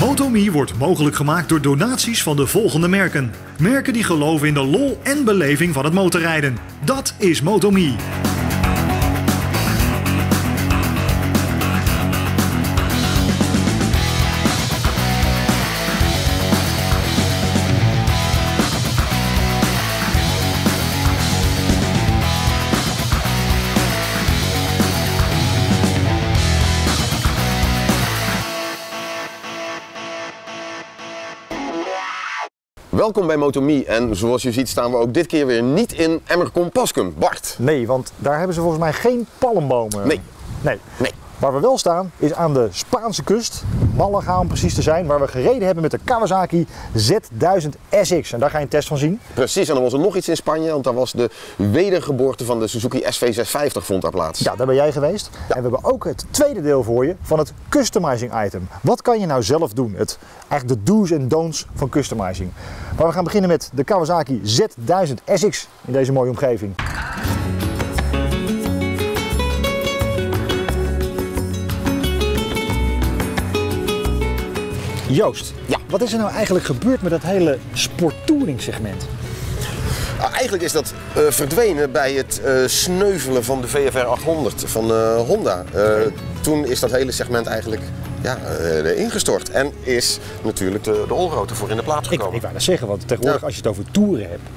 MotoMe wordt mogelijk gemaakt door donaties van de volgende merken. Merken die geloven in de lol en beleving van het motorrijden. Dat is MotoMe. Welkom bij MotoMe en zoals je ziet staan we ook dit keer weer niet in Emmer-Compascum. Bart? Nee, want daar hebben ze volgens mij geen palmbomen. Nee. Waar we wel staan is aan de Spaanse kust, Malaga om precies te zijn, waar we gereden hebben met de Kawasaki Z1000SX. En daar ga je een test van zien. Precies, en er was er nog iets in Spanje, want daar was de wedergeboorte van de Suzuki SV650 vond daar plaats. Ja, daar ben jij geweest. Ja. En we hebben ook het tweede deel voor je van het customizing item. Wat kan je nou zelf doen? Eigenlijk de do's en don'ts van customizing. Maar we gaan beginnen met de Kawasaki Z1000SX in deze mooie omgeving. Joost, ja. Wat is er nou eigenlijk gebeurd met dat hele sporttouring segment? Eigenlijk is dat verdwenen bij het sneuvelen van de VFR 800 van Honda. Toen is dat hele segment eigenlijk ingestort en is natuurlijk de allroad ervoor in de plaats gekomen. Ik wou dat zeggen, want tegenwoordig als je het over toeren hebt,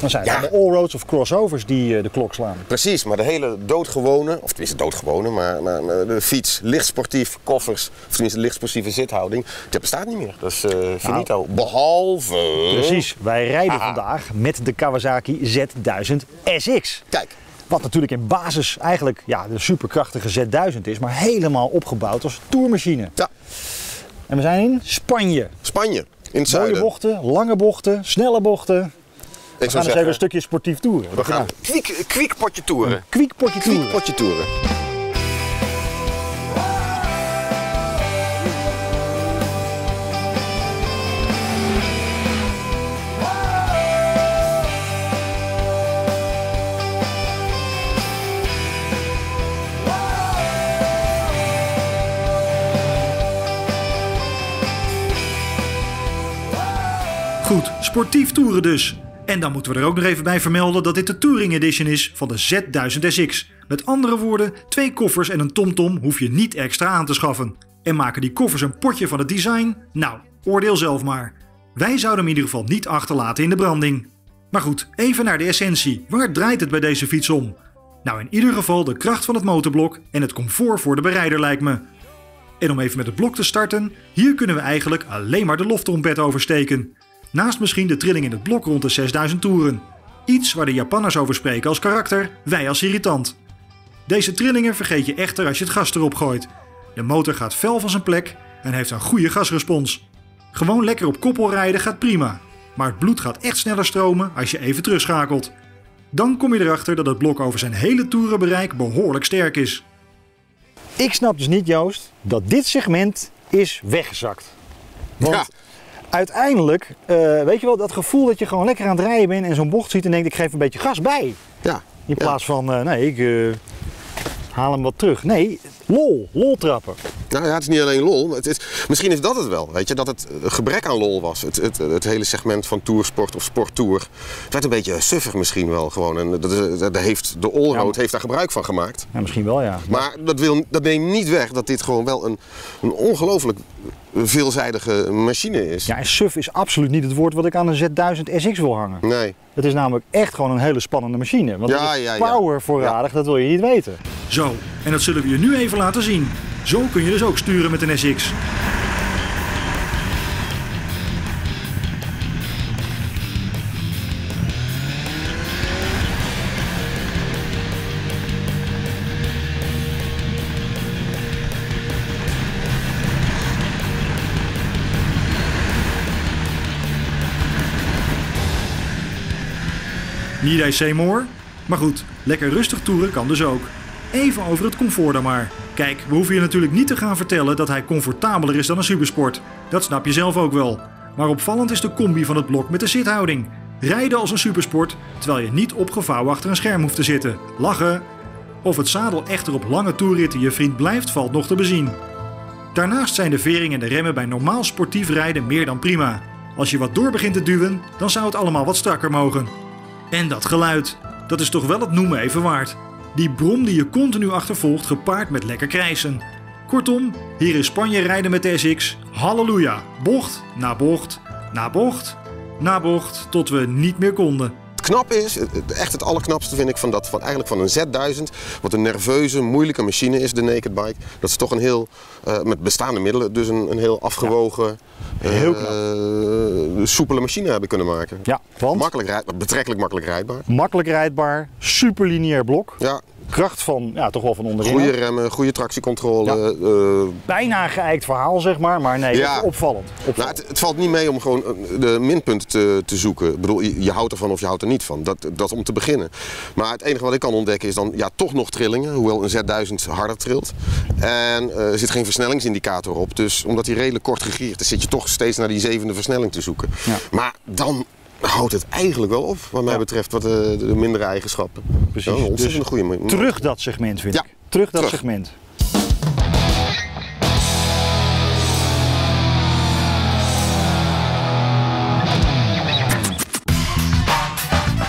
dan zijn er de allroads of crossovers die de klok slaan. Precies, maar de hele doodgewone, of tenminste doodgewone, maar de fiets, lichtsportief, koffers, of tenminste lichtsportieve zithouding, dat bestaat niet meer. Dat is finito. Behalve... Precies, wij rijden vandaag met de Kawasaki Z1000SX. Kijk. Wat natuurlijk in basis eigenlijk de superkrachtige Z1000 is, maar helemaal opgebouwd als tourmachine. Ja. En we zijn in Spanje. Spanje, in het zuiden. Mooie bochten, lange bochten, snelle bochten. We gaan even een stukje sportief toeren. We gaan kwiekpotje toeren. Kwiekpotje toeren. Kwiekpotje toeren. Goed, sportief toeren dus. En dan moeten we er ook nog even bij vermelden dat dit de Touring Edition is van de Z1000SX. Met andere woorden, 2 koffers en een tomtom hoef je niet extra aan te schaffen. En maken die koffers een potje van het design? Nou, oordeel zelf maar. Wij zouden hem in ieder geval niet achterlaten in de branding. Maar goed, even naar de essentie. Waar draait het bij deze fiets om? Nou, in ieder geval de kracht van het motorblok en het comfort voor de berijder lijkt me. En om even met het blok te starten, hier kunnen we eigenlijk alleen maar de loftrompet oversteken. Naast misschien de trilling in het blok rond de 6000 toeren. Iets waar de Japanners over spreken als karakter, wij als irritant. Deze trillingen vergeet je echter als je het gas erop gooit. De motor gaat fel van zijn plek en heeft een goede gasrespons. Gewoon lekker op koppel rijden gaat prima, maar het bloed gaat echt sneller stromen als je even terugschakelt. Dan kom je erachter dat het blok over zijn hele toerenbereik behoorlijk sterk is. Ik snap dus niet, Joost, dat dit segment is weggezakt. Want... Ja. Uiteindelijk, weet je wel, dat gevoel dat je gewoon lekker aan het rijden bent en zo'n bocht ziet en denkt ik geef een beetje gas bij. Ja. In plaats van, nee, ik haal hem wat terug. Nee, lol trappen. Nou ja, het is niet alleen lol. Misschien is dat het wel, weet je, dat het gebrek aan lol was. Het hele segment van toursport of sporttour. Het werd een beetje suffig misschien wel gewoon. En de allroad heeft daar gebruik van gemaakt. Ja, misschien wel, ja. Maar dat neemt niet weg dat dit gewoon wel een ongelooflijk veelzijdige machine is. Ja, en suf is absoluut niet het woord wat ik aan een Z1000SX wil hangen. Nee. Het is namelijk echt gewoon een hele spannende machine. Want power voorradig, dat wil je niet weten. Zo, en dat zullen we je nu even laten zien. Zo kun je dus ook sturen met een SX. Need I say more? Maar goed, lekker rustig toeren kan dus ook. Even over het comfort dan maar. Kijk, we hoeven je natuurlijk niet te gaan vertellen dat hij comfortabeler is dan een supersport. Dat snap je zelf ook wel. Maar opvallend is de combi van het blok met de zithouding. Rijden als een supersport, terwijl je niet opgevouwen achter een scherm hoeft te zitten. Lachen! Of het zadel echter op lange toerritten je vriend blijft, valt nog te bezien. Daarnaast zijn de vering en de remmen bij normaal sportief rijden meer dan prima. Als je wat door begint te duwen, dan zou het allemaal wat strakker mogen. En dat geluid, dat is toch wel het noemen even waard. Die brom die je continu achtervolgt gepaard met lekker krijsen. Kortom, hier in Spanje rijden met de SX, halleluja, bocht na bocht, na bocht, na bocht, tot we niet meer konden. Het knap is, echt het allerknapste vind ik van een Z1000, wat een nerveuze, moeilijke machine is, de naked bike. Dat is toch een heel, met bestaande middelen, dus een heel afgewogen, heel soepele machine hebben kunnen maken. Ja, want? Betrekkelijk makkelijk rijdbaar. Makkelijk rijdbaar, super lineair blok. Ja. Kracht van, ja, toch wel van onderin. Goede remmen, goede tractiecontrole. Ja. Bijna een geëikt verhaal, zeg maar nee, ja. Opvallend. Nou, het valt niet mee om gewoon de minpunten te zoeken. Ik bedoel, je houdt ervan of je houdt er niet van. Dat om te beginnen. Maar het enige wat ik kan ontdekken is dan, ja, toch nog trillingen. Hoewel een Z1000 harder trilt. En er zit geen versnellingsindicator op. Dus omdat die redelijk kort gegierd is, zit je toch steeds naar die zevende versnelling te zoeken. Ja. Maar dan houdt het eigenlijk wel op, wat mij betreft, wat de mindere eigenschappen. Precies. Ja, dus een goede manier. Terug dat segment, vind ik. Ja, terug dat segment.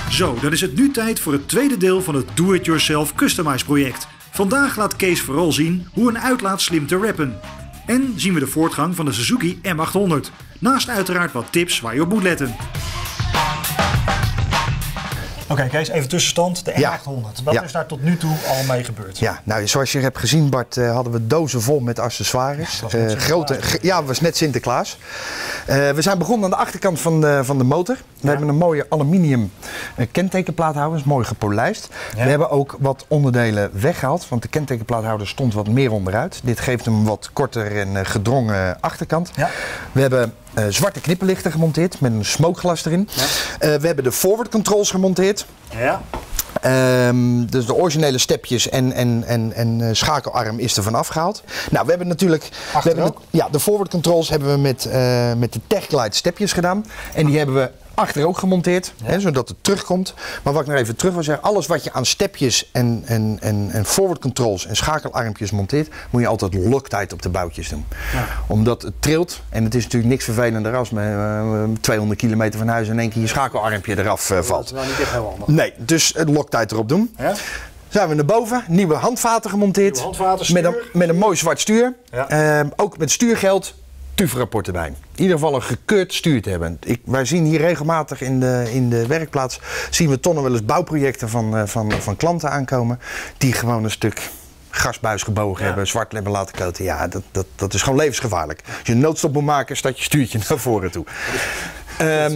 Zo, dan is het nu tijd voor het tweede deel van het Do-It-Yourself Customize project. Vandaag laat Kees vooral zien hoe een uitlaat slim te rappen. En zien we de voortgang van de Suzuki M800. Naast uiteraard wat tips waar je op moet letten. Oké, Kees, even tussenstand. De M800. Ja. Wat is daar tot nu toe al mee gebeurd? Ja, nou, zoals je hebt gezien, Bart, hadden we dozen vol met accessoires. Ja, het was net Sinterklaas. We zijn begonnen aan de achterkant van de motor. We hebben een mooie aluminium kentekenplaathouders, mooi gepolijst. Ja. We hebben ook wat onderdelen weggehaald, want de kentekenplaathouder stond wat meer onderuit. Dit geeft hem wat korter en gedrongen achterkant. Ja. We hebben zwarte knippenlichten gemonteerd met een smokeglas erin. Ja. We hebben de forward controls gemonteerd. Ja. Dus de originele stepjes en schakelarm is er vanaf gehaald. Nou, we hebben natuurlijk de forward controls hebben we met de Techglide stepjes gedaan. En die hebben we achter ook gemonteerd, zodat het terugkomt. Maar wat ik nog even terug wil zeggen, alles wat je aan stepjes en forward controls en schakelarmpjes monteert, moet je altijd Loctite op de boutjes doen. Ja. Omdat het trilt, en het is natuurlijk niks vervelender als met 200 kilometer van huis in één keer je schakelarmpje eraf valt. Dat is nou niet echt heel handig. Nee, dus Loctite erop doen. Ja? Zijn we naar boven, nieuwe handvaten gemonteerd, met een mooi zwart stuur. Ja. Ook met stuurgeld. TUF-rapport erbij. In ieder geval een gekeurd stuur te hebben. Wij zien hier regelmatig in de werkplaats, zien we tonnen wel eens bouwprojecten van klanten aankomen die gewoon een stuk gasbuis gebogen hebben, zwart hebben laten koten. Ja, dat is gewoon levensgevaarlijk. Als je een noodstop moet maken, staat je stuurtje naar voren toe.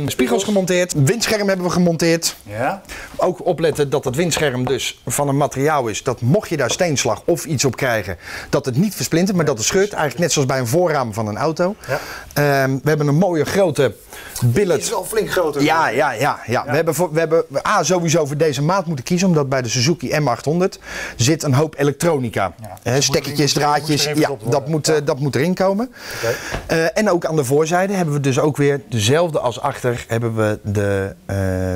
Spiegels gemonteerd, windscherm hebben we gemonteerd. Ja. Ook opletten dat het windscherm dus van een materiaal is dat, mocht je daar steenslag of iets op krijgen, dat het niet versplintert, maar dat het scheurt. Eigenlijk net zoals bij een voorraam van een auto. Ja. We hebben een mooie grote billet. Die is wel flink groter. Ja. We hebben sowieso voor deze maat moeten kiezen, omdat bij de Suzuki M800 zit een hoop elektronica. Ja. Stekkertjes, draadjes, dat moet erin komen. Okay. En ook aan de voorzijde hebben we dus ook weer dezelfde als achter hebben we de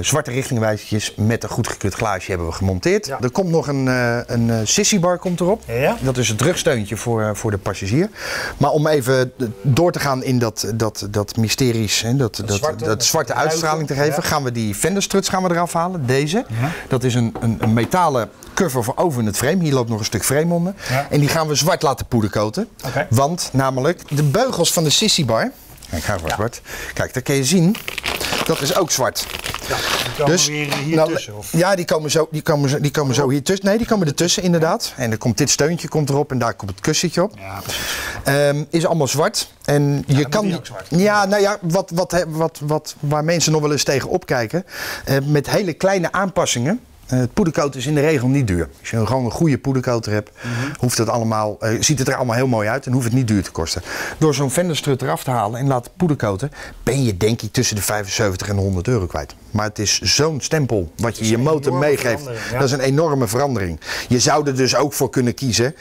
zwarte richtingwijzertjes met een goedgekeurd glaasje hebben we gemonteerd. Ja. Er komt nog een sissybar komt erop. Ja. Dat is het rugsteuntje voor de passagier. Maar om even door te gaan in dat mysteries, hè, dat zwarte uitstraling te geven, gaan we die venderstruts eraf halen. Deze. Ja. Dat is een metalen cover voor over in het frame. Hier loopt nog een stuk frame onder. Ja. En die gaan we zwart laten poedercoaten. Okay. Want namelijk de beugels van de sissybar. Kijk, ga maar, Bart. Kijk, daar kun je zien, dat is ook zwart. Ja, die komen weer hier tussen? Of? Ja, die komen zo hier tussen. Nee, die komen ertussen inderdaad. En dan komt dit steuntje erop en daar komt het kussentje op. Ja, precies. Is allemaal zwart. En ja, je kan die ook zwart. Ja, nou ja, waar mensen nog wel eens tegen opkijken, met hele kleine aanpassingen. Het poedercoat is in de regel niet duur. Als je gewoon een goede poedercoater hebt, hoeft het allemaal, ziet het er allemaal heel mooi uit en hoeft het niet duur te kosten. Door zo'n venderstrut eraf te halen en laten poedercoaten, ben je denk ik tussen de 75 en de 100 euro kwijt. Maar het is zo'n stempel wat je motor meegeeft. Dat is een enorme verandering. Je zou er dus ook voor kunnen kiezen,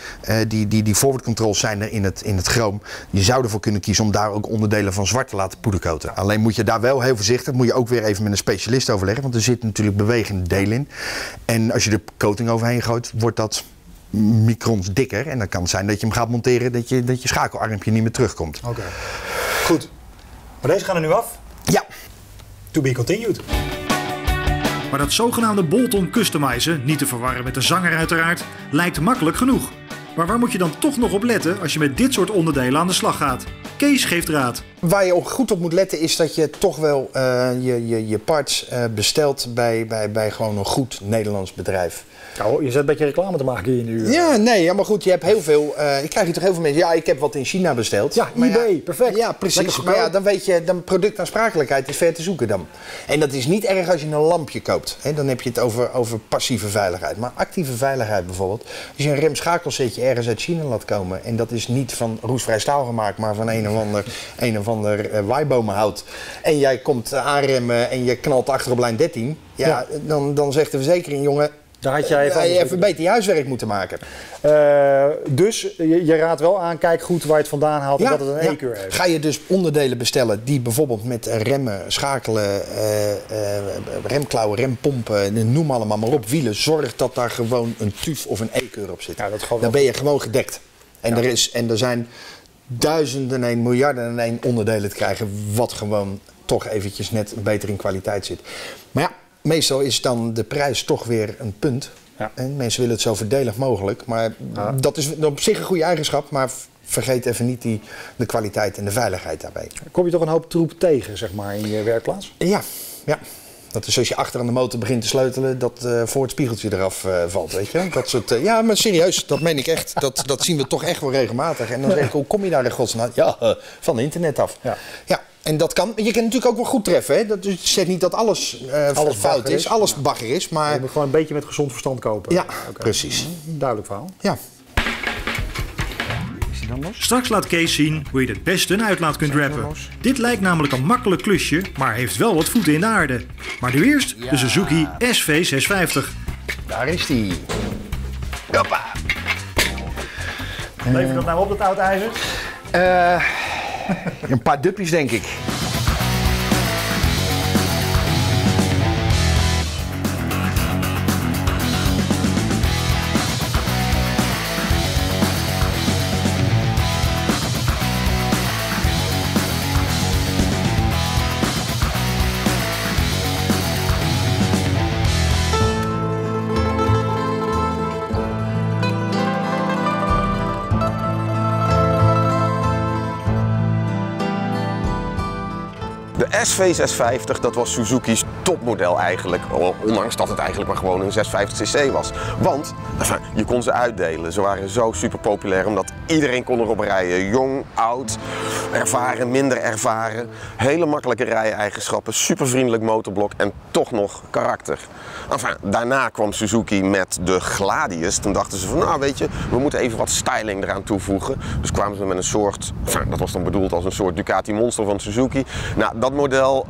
die forward controls zijn er in het chroom. Je zou ervoor kunnen kiezen om daar ook onderdelen van zwart te laten poedercoaten. Alleen moet je daar wel heel voorzichtig, moet je ook weer even met een specialist overleggen, want er zit natuurlijk bewegende delen in. En als je er coating overheen gooit, wordt dat microns dikker. En dan kan het zijn dat je hem gaat monteren dat je schakelarmpje niet meer terugkomt. Oké. Goed. Maar deze gaan er nu af? Ja. To be continued. Maar dat zogenaamde bolt-on customizen, niet te verwarren met de zanger uiteraard, lijkt makkelijk genoeg. Maar waar moet je dan toch nog op letten als je met dit soort onderdelen aan de slag gaat? Kees geeft raad. Waar je ook goed op moet letten is dat je toch wel je parts bestelt bij gewoon een goed Nederlands bedrijf. Nou, je zet een beetje reclame te maken hier nu. Ja, nee, maar goed, je hebt heel veel... ik krijg hier toch heel veel mensen... Ja, ik heb wat in China besteld. Ja, eBay, ja, perfect. Ja, precies. Maar ja, dan weet je, dan productaansprakelijkheid is ver te zoeken dan. En dat is niet erg als je een lampje koopt. Hè? Dan heb je het over passieve veiligheid. Maar actieve veiligheid bijvoorbeeld. Als je een remschakelsetje ergens uit China laat komen... en dat is niet van roestvrij staal gemaakt, maar van een of ander waaibomenhout. En jij komt aanremmen en je knalt achter op lijn 13. Ja, ja. Dan zegt de verzekering, jongen... Daar had jij even beter je huiswerk moeten maken. Dus je raadt wel aan, kijk goed waar je het vandaan haalt en ja, dat het een E-keur heeft. Ga je dus onderdelen bestellen die bijvoorbeeld met remmen, schakelen, remklauwen, rempompen, noem allemaal maar op, wielen. Zorg dat daar gewoon een TUF of een E-keur op zit. Ja, dan ben je gewoon gedekt. En, ja. Er zijn duizenden en miljarden en één onderdelen te krijgen wat gewoon toch eventjes net beter in kwaliteit zit. Maar ja. Meestal is dan de prijs toch weer een punt. Ja. En mensen willen het zo voordelig mogelijk. Maar ja, dat is op zich een goede eigenschap. Maar vergeet even niet de kwaliteit en de veiligheid daarbij. Kom je toch een hoop troep tegen, zeg maar, in je werkplaats? Ja, ja. Dat is als je achter aan de motor begint te sleutelen, dat voor het spiegeltje eraf valt, weet je. Dat soort, ja, maar serieus, dat meen ik echt. Dat zien we toch echt wel regelmatig. En dan zeg ik, hoe kom je daar de godsnaam? Ja, van internet af. Ja. Ja. En dat kan, je kan natuurlijk ook wel goed treffen. Hè? Dat zegt niet dat alles fout is, alles bagger is, maar... Je moet gewoon een beetje met gezond verstand kopen. Ja, okay, precies. Duidelijk verhaal. Ja. Straks laat Kees zien hoe je het beste een uitlaat kunt rappen. Dit lijkt namelijk een makkelijk klusje, maar heeft wel wat voeten in de aarde. Maar nu eerst de Suzuki SV650. Daar is die. Hoppa. Lever dat nou op, dat oud ijzer? Een paar dupjes, denk ik. SV650, dat was Suzuki's topmodel eigenlijk, ondanks dat het eigenlijk maar gewoon een 650cc was. Want je kon ze uitdelen, ze waren zo super populair omdat iedereen kon erop rijden. Jong, oud, ervaren, minder ervaren, hele makkelijke rij-eigenschappen, super vriendelijk motorblok en toch nog karakter. Enfin, daarna kwam Suzuki met de Gladius, toen dachten ze van nou weet je, we moeten even wat styling eraan toevoegen. Dus kwamen ze met een soort, dat was dan bedoeld als een soort Ducati Monster van Suzuki. Nou, dat model,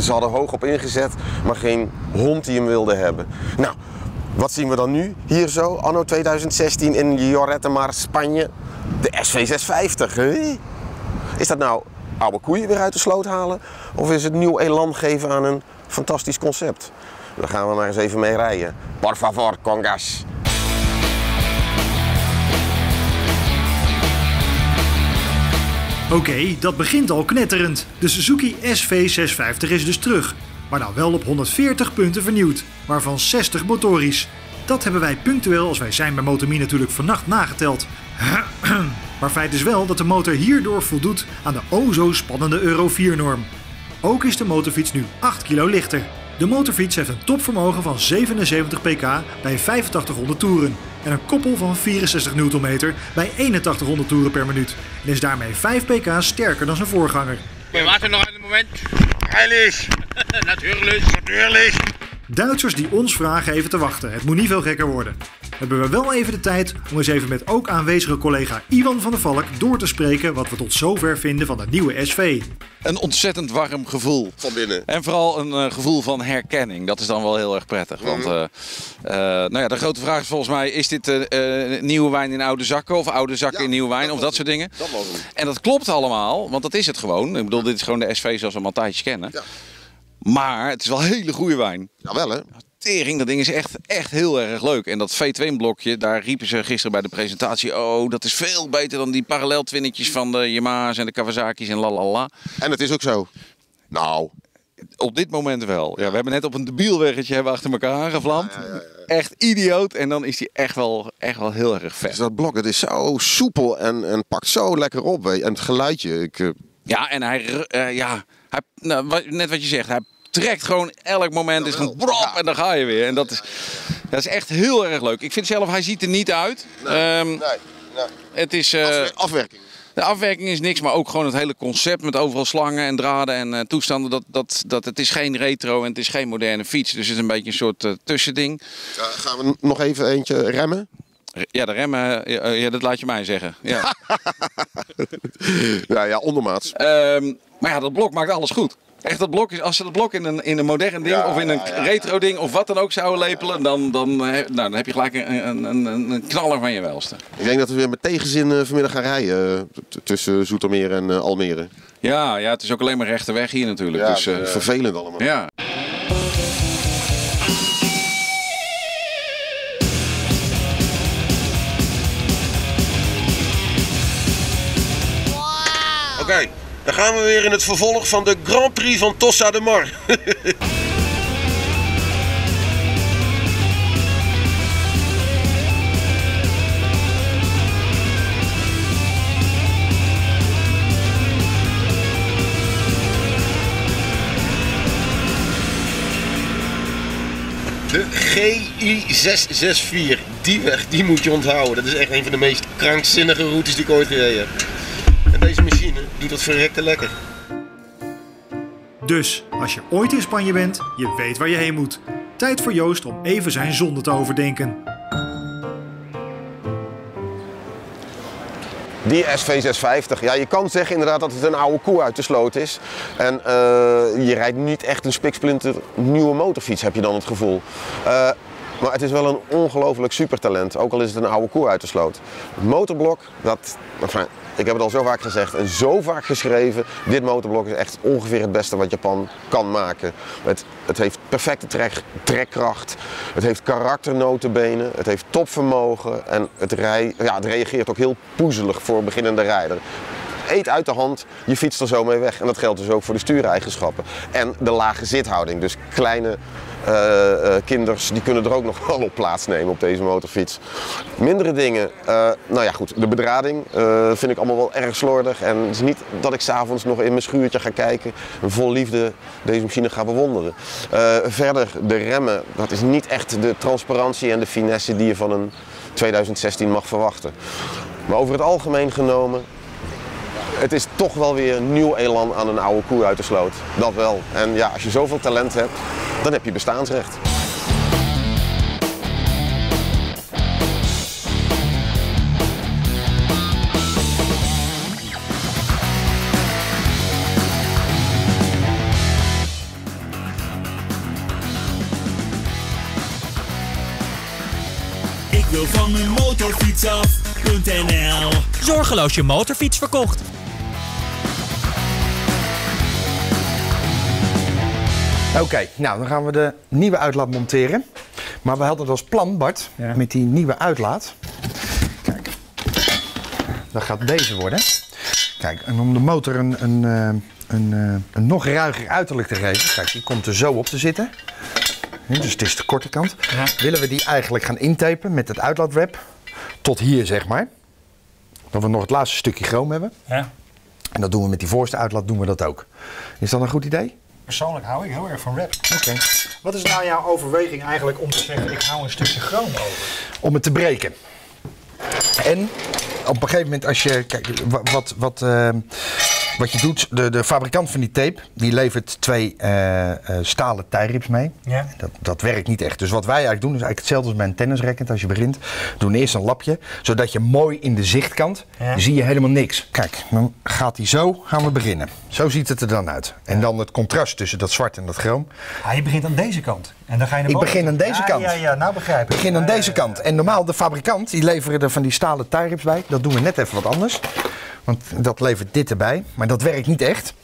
ze hadden hoog op ingezet, maar geen hond die hem wilde hebben. Nou, wat zien we dan nu? Hier zo, anno 2016 in Lloret de Mar, Spanje. De SV650, hè? Is dat nou oude koeien weer uit de sloot halen? Of is het nieuw elan geven aan een fantastisch concept? Daar gaan we maar eens even mee rijden. Por favor, con gas. Oké, dat begint al knetterend. De Suzuki SV650 is dus terug. Maar nou wel op 140 punten vernieuwd, waarvan 60 motorisch. Dat hebben wij punctueel, als wij zijn bij MotoMe natuurlijk, vannacht nageteld. Maar feit is wel dat de motor hierdoor voldoet aan de o zo spannende Euro 4 norm. Ook is de motorfiets nu 8 kilo lichter. De motorfiets heeft een topvermogen van 77 pk bij 8500 toeren en een koppel van 64 Nm bij 8100 toeren per minuut en is daarmee 5 pk sterker dan zijn voorganger. We wachten nog een moment. Heilig! Natuurlijk, natuurlijk! Duitsers die ons vragen even te wachten, het moet niet veel gekker worden. Hebben we wel even de tijd om eens even met ook aanwezige collega Ivan van der Valk door te spreken wat we tot zover vinden van de nieuwe SV. Een ontzettend warm gevoel. Van binnen. En vooral een gevoel van herkenning. Dat is dan wel heel erg prettig. Want nou ja, de grote vraag is volgens mij, is dit nieuwe wijn in oude zakken of oude zakken in nieuwe wijn of dat soort dingen? Dat en dat klopt allemaal, want dat is het gewoon. Ik bedoel, dit is gewoon de SV zoals we hem al een tijdje kennen. Ja. Maar het is wel hele goede wijn. Jawel hè? Tering, dat ding is echt heel erg leuk. En dat V2-blokje, daar riepen ze gisteren bij de presentatie... oh, dat is veel beter dan die paralleltwinnetjes van de Yamaha's en de Kawasaki's en lalala. En dat is ook zo. Nou... Op dit moment wel. Ja, we hebben net op een debielweggetje achter elkaar gevlamd. Ja. Echt idioot. En dan is die echt wel heel erg vet. Dus dat blok, het is zo soepel en pakt zo lekker op. En het geluidje. Ja, en hij nou, net wat je zegt. Hij trekt gewoon elk moment. Is gewoon brop, ja. En dan ga je weer. En dat is echt heel erg leuk. Ik vind zelf, hij ziet er niet uit. Nee. Het is... afwerking. De afwerking is niks, maar ook gewoon het hele concept met overal slangen en draden en toestanden. Het is geen retro en het is geen moderne fiets. Dus het is een beetje een soort tussending. Gaan we nog even eentje remmen? Ja, de remmen, dat laat je mij zeggen. Ja, ja ondermaats. Maar ja, dat blok maakt alles goed. Echt, dat blok is, als ze dat blok in een modern ding of in een retro ding of wat dan ook zouden lepelen, dan heb je gelijk een knaller van je welste. Ik denk dat we weer met tegenzin vanmiddag gaan rijden tussen Zoetermeer en Almere. Ja, het is ook alleen maar rechte weg hier natuurlijk. Ja, dus, vervelend allemaal. Ja. Wow. Oké. Dan gaan we weer in het vervolg van de Grand Prix van Tossa de Mar. De GI664, die weg, die moet je onthouden. Dat is echt een van de meest krankzinnige routes die ik ooit gereden heb. En deze machine doet dat verrekte lekker. Dus, als je ooit in Spanje bent, je weet waar je heen moet. Tijd voor Joost om even zijn zonde te overdenken. Die SV650, ja, je kan zeggen inderdaad dat het een oude koe uit de sloot is. En je rijdt niet echt een spiksplinter nieuwe motorfiets, heb je dan het gevoel. Maar het is wel een ongelooflijk supertalent, ook al is het een oude koe uit de sloot. Het motorblok, ik heb het al zo vaak gezegd en zo vaak geschreven. Dit motorblok is echt ongeveer het beste wat Japan kan maken. Het heeft perfecte trekkracht, het heeft karakternotenbenen, het heeft topvermogen. En het reageert ook heel poezelig voor een beginnende rijder. Eet uit de hand, je fietst er zo mee weg. En dat geldt dus ook voor de stuureigenschappen. En de lage zithouding, dus kleine... kinders die kunnen er ook nog wel op plaatsnemen op deze motorfiets. Mindere dingen, nou ja goed, de bedrading vind ik allemaal wel erg slordig. En het is niet dat ik s'avonds nog in mijn schuurtje ga kijken en vol liefde deze machine ga bewonderen. Verder, de remmen, dat is niet echt de transparantie en de finesse die je van een 2016 mag verwachten. Maar over het algemeen genomen, het is toch wel weer een nieuw elan aan een oude koe uit de sloot. Dat wel. En ja, als je zoveel talent hebt, dan heb je bestaansrecht. Ik wil van mijn motorfiets af.nl. Zorgeloos je motorfiets verkocht. Oké, nou dan gaan we de nieuwe uitlaat monteren. Maar we hadden het als plan, Bart, met die nieuwe uitlaat. Kijk, dat gaat deze worden. Kijk, en om de motor een nog ruiger uiterlijk te geven. Kijk, die komt er zo op te zitten. Dus het is de korte kant. Ja. Willen we die eigenlijk gaan intapen met het uitlaatweb. Tot hier, zeg maar. Dat we nog het laatste stukje chroom hebben. Ja. En dat doen we met die voorste uitlaat, doen we dat ook. Is dat een goed idee? Persoonlijk hou ik heel erg van rap. Okay. Wat is nou jouw overweging eigenlijk om te zeggen, ik hou een stukje chroom over? Om het te breken. En op een gegeven moment als je, kijk, wat je doet, de fabrikant van die tape, die levert twee stalen tijrips mee. Ja. Dat werkt niet echt. Dus wat wij eigenlijk doen, is eigenlijk hetzelfde als bij een tennisracket als je begint. Doen eerst een lapje, zodat je mooi in de zichtkant, zie je helemaal niks. Kijk, dan gaat hij zo, gaan we beginnen. Zo ziet het er dan uit. En dan het contrast tussen dat zwart en dat chroom. Ah, je begint aan deze kant. En dan ga je ik begin aan deze kant. Ja, nou begrijp ik. Ik begin aan deze kant. En normaal, de fabrikant, die leveren er van die stalen tijrips bij. Dat doen we net even wat anders. Want dat levert dit erbij, maar dat werkt niet echt.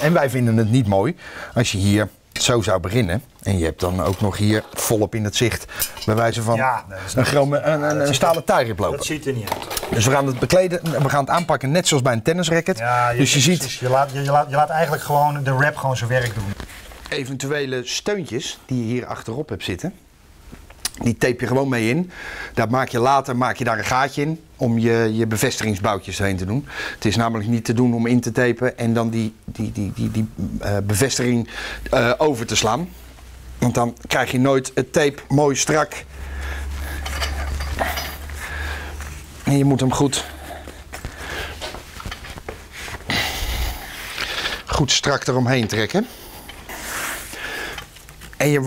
En wij vinden het niet mooi als je hier zo zou beginnen. En je hebt dan ook nog hier volop in het zicht, bij wijze van ja, een stalen tuigrip lopen. Dat ziet er niet uit. Dus we gaan het bekleden, we gaan het aanpakken net zoals bij een tennisracket. Ja, dus je ziet... Je laat eigenlijk gewoon de wrap gewoon zijn werk doen. Eventuele steuntjes die je hier achterop hebt zitten, die tape je gewoon mee in. Daar maak je later daar een gaatje in om je bevestigingsboutjes heen te doen. Het is namelijk niet te doen om in te tapen en dan die bevestiging over te slaan. Want dan krijg je nooit het tape mooi strak. En je moet hem goed strak eromheen trekken. En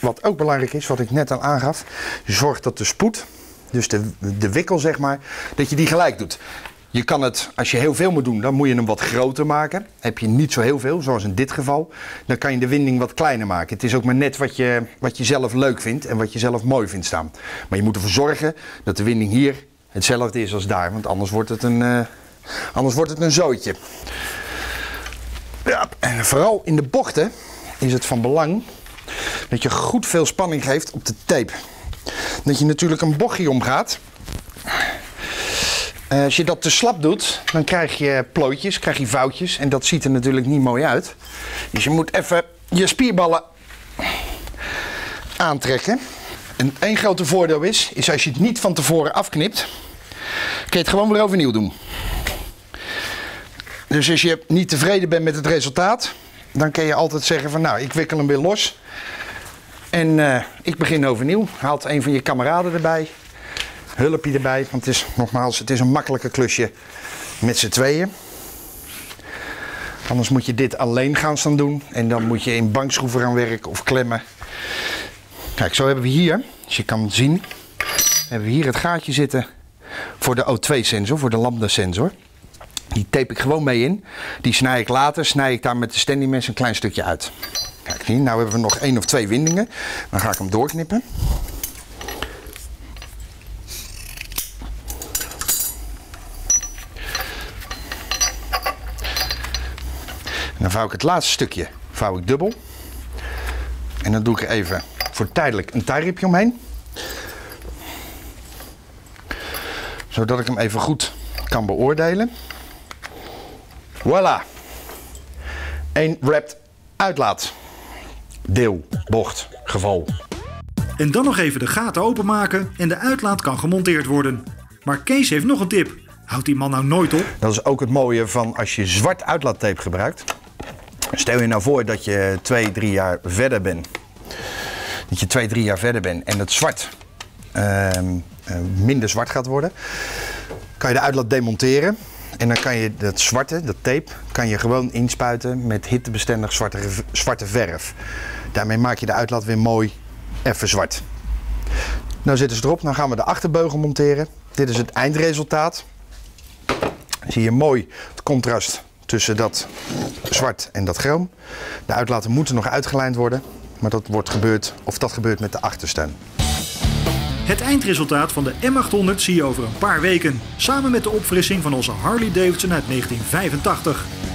wat ook belangrijk is, wat ik net al aangaf, zorg dat de spoed, dus de wikkel zeg maar, dat je die gelijk doet. Je kan het, als je heel veel moet doen, dan moet je hem wat groter maken. Heb je niet zo heel veel, zoals in dit geval, dan kan je de winding wat kleiner maken. Het is ook maar net wat je zelf leuk vindt en wat je zelf mooi vindt staan. Maar je moet ervoor zorgen dat de winding hier hetzelfde is als daar, want anders wordt het een zootje. Ja, en vooral in de bochten is het van belang dat je goed veel spanning geeft op de tape. Dat je natuurlijk een bochtje omgaat. Als je dat te slap doet, dan krijg je plooitjes, krijg je vouwtjes. En dat ziet er natuurlijk niet mooi uit. Dus je moet even je spierballen aantrekken. En één grote voordeel is als je het niet van tevoren afknipt, kun je het gewoon weer overnieuw doen. Dus als je niet tevreden bent met het resultaat, dan kun je altijd zeggen van nou, ik wikkel hem weer los. En ik begin overnieuw. Haalt een van je kameraden erbij. Hulpje erbij. Want het is nogmaals, het is een makkelijker klusje met z'n tweeën. Anders moet je dit alleen gaan staan doen. En dan moet je in bankschroeven gaan werken of klemmen. Kijk, zo hebben we hier, als je kan zien, hebben we hier het gaatje zitten voor de O2 sensor, voor de lambda sensor. Die tape ik gewoon mee in. Die snij ik later, daar met de standingmes een klein stukje uit. Kijk hier, nou hebben we nog 1 of 2 windingen. Dan ga ik hem doorknippen. En dan vouw ik het laatste stukje dubbel. En dan doe ik er even voor tijdelijk een tie-ripje omheen. Zodat ik hem even goed kan beoordelen. Voilà. 1 wrapped uitlaat. Deel, bocht, geval. En dan nog even de gaten openmaken en de uitlaat kan gemonteerd worden. Maar Kees heeft nog een tip. Houdt die man nou nooit op? Dat is ook het mooie van als je zwart uitlaattape gebruikt. Stel je nou voor dat je 2-3 jaar verder bent. Dat je 2-3 jaar verder bent en het zwart minder zwart gaat worden. Kan je de uitlaat demonteren. En dan kan je dat zwarte, dat tape, kan je gewoon inspuiten met hittebestendig zwarte verf. Daarmee maak je de uitlaat weer mooi even zwart. Nou zitten ze erop, dan gaan we de achterbeugel monteren. Dit is het eindresultaat. Zie je mooi het contrast tussen dat zwart en dat chroom. De uitlaten moeten nog uitgelijnd worden, maar dat gebeurt met de achtersteun. Het eindresultaat van de M800 zie je over een paar weken, samen met de opfrissing van onze Harley Davidson uit 1985.